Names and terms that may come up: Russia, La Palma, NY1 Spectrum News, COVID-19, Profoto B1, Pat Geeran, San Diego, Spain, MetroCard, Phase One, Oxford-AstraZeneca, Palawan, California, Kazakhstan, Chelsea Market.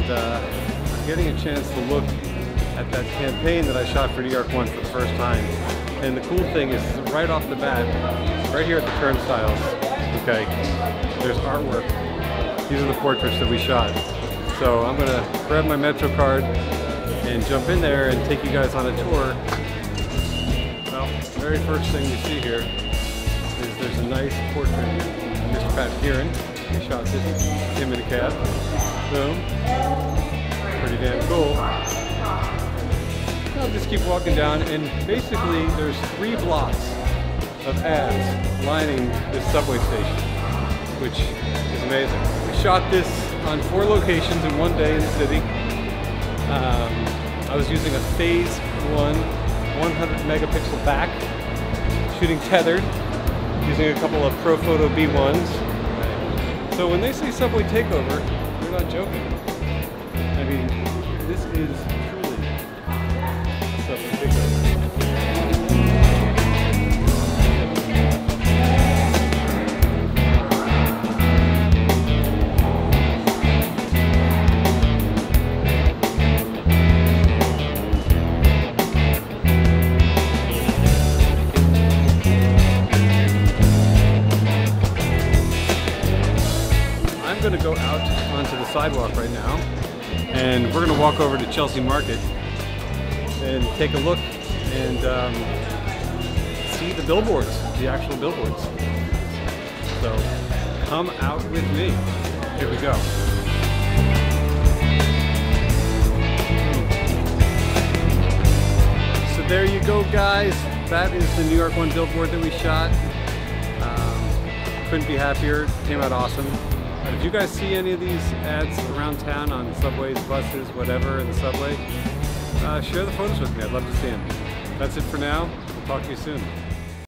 and getting a chance to look at that campaign that I shot for NY1 for the first time. And the cool thing is, right off the bat, right here at the turnstiles, okay, there's artwork. These are the portraits that we shot. So I'm gonna grab my MetroCard and jump in there and take you guys on a tour. Well, the very first thing you see here is there's a nice portrait of Mr. Pat Geeran. We shot this, him in a cab. Boom. Pretty damn cool. I'll just keep walking down, and basically there's 3 blocks of ads lining this subway station, which is amazing. We shot this on 4 locations in 1 day in the city. I was using a Phase One 100 megapixel back, shooting tethered, using a couple of Profoto B1s. So when they say subway takeover, they're not joking. I mean, this is truly a subway takeover. Going to go out onto the sidewalk right now, and we're going to walk over to Chelsea Market and take a look and see the billboards, the actual billboards. So come out with me. Here we go. So there you go, guys. That is the NY1 billboard that we shot. Couldn't be happier. Came out awesome. If you guys see any of these ads around town on subways, buses, whatever, in the subway, share the photos with me. I'd love to see them. That's it for now. We'll talk to you soon.